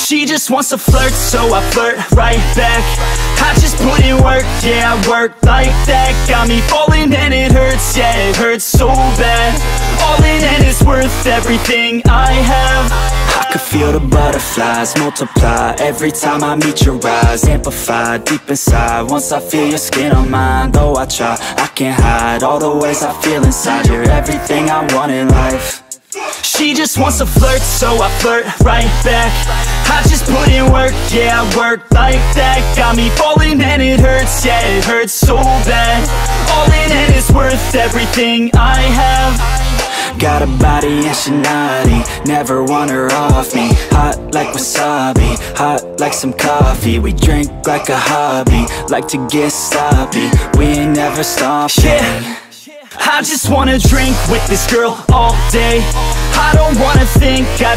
She just wants to flirt, so I flirt right back. I just put in work, yeah, I work like that. Got me falling and it hurts, yeah, it hurts so bad. All in and it's worth everything I have. I could feel the butterflies multiply every time I meet your eyes. Amplified deep inside, once I feel your skin on mine. Though I try, I can't hide all the ways I feel inside. You're everything I want in life. She just wants to flirt, so I flirt right back. I just put in work, yeah, I work like that. Got me falling and it hurts, yeah, it hurts so bad. All in and it's worth everything I have. Got a body and she naughty, never want her off me. Hot like wasabi, hot like some coffee. We drink like a hobby, like to get sloppy. We ain't never stopping. Yeah. I just wanna drink with this girl all day. I don't wanna think, I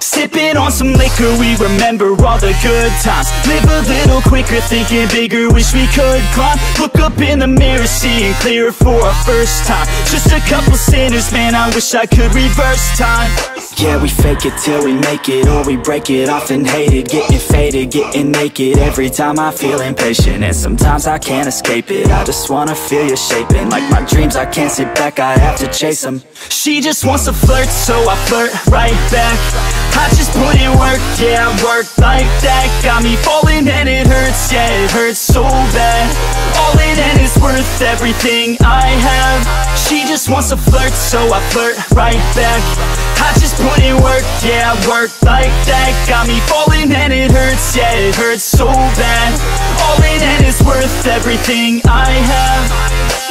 Sipping on some liquor, we remember all the good times. Live a little quicker, thinking bigger, wish we could climb. Look up in the mirror, seeing clearer for our first time. Just a couple sinners, man, I wish I could reverse time. Yeah, we fake it till we make it, or we break it off and hate it. Getting faded, getting naked, every time I feel impatient. And sometimes I can't escape it, I just wanna feel you shaping. Like my dreams, I can't sit back, I have to chase them. She just wants to flirt, so I flirt right back. I just put in work, yeah, I work like that. Got me falling and it hurts, yeah, it hurts so bad. All in and it's worth everything I have. She just wants to flirt, so I flirt right back. I just put in work, yeah, I work like that. Got me falling and it hurts, yeah, it hurts so bad. All in and it's worth everything I have.